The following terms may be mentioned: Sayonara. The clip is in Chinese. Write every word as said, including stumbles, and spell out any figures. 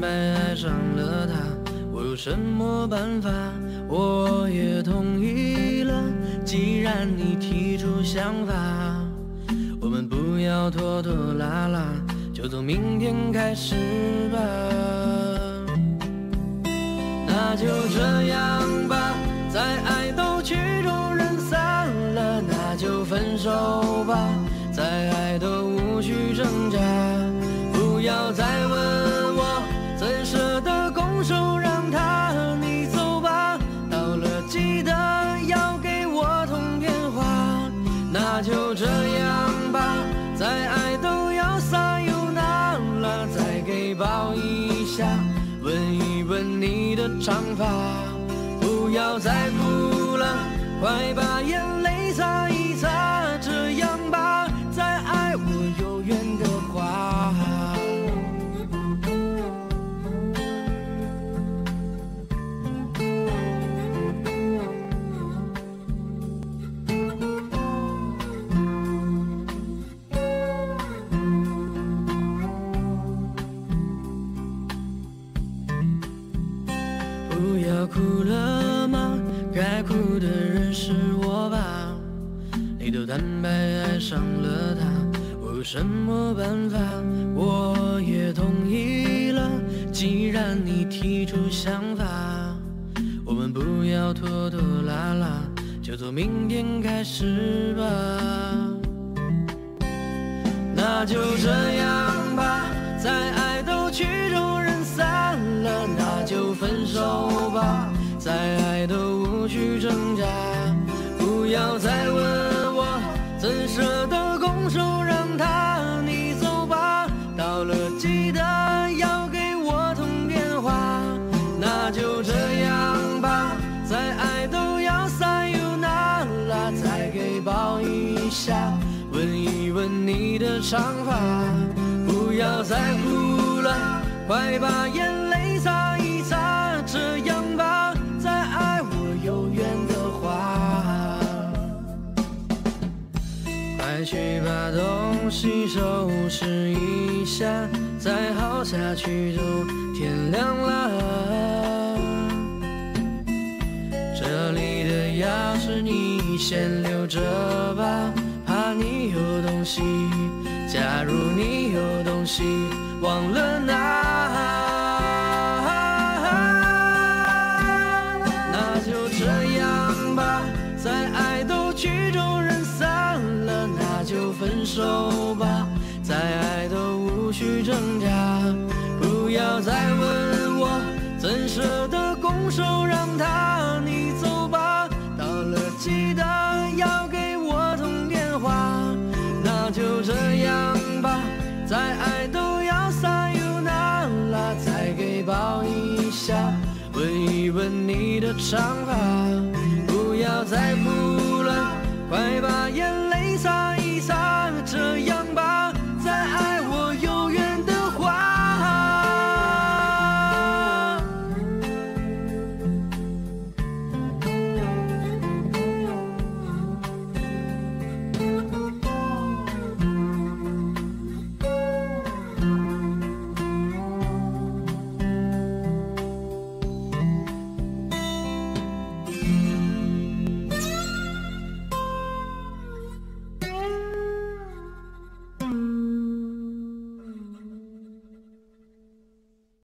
白爱上了他，我有什么办法？我也同意了，既然你提出想法，我们不要拖拖拉拉，就从明天开始吧。那就这样吧，在爱都曲终人散了，那就分手吧，在爱都无需挣扎，不要再问。 那就这样吧，再爱都要Sayonara了，再给抱一下，吻一吻你的长发，不要再哭了，快把眼泪擦一擦，这样吧，再爱我有缘的话。哭了吗？该哭的人是我吧？你都坦白爱上了他，我有什么办法？我也同意了，既然你提出想法，我们不要拖拖拉拉，就从明天开始吧。那就这样吧，在爱都曲终人散了，那就分手吧。 再爱都无需挣扎，不要再问我怎舍得拱手让他，你走吧，到了记得要给我通电话。那就这样吧，再爱都要Sayonara了，再给抱一下，吻一吻你的长发，不要再哭了，快把眼泪擦一擦，这样吧。 快去把东西收拾一下，再耗下去就天亮了。这里的钥匙你先留着吧，怕你有东西，假如你有东西忘了拿。那就这样吧，在爱都曲终人散了。 就分手吧，再爱都无需挣扎，不要再问我怎舍得拱手让他，你走吧，到了记得要给我通电话。那就这样吧，再爱都要Sayonara了，再给抱一下，吻一吻你的长发，不要再哭了，快把眼泪。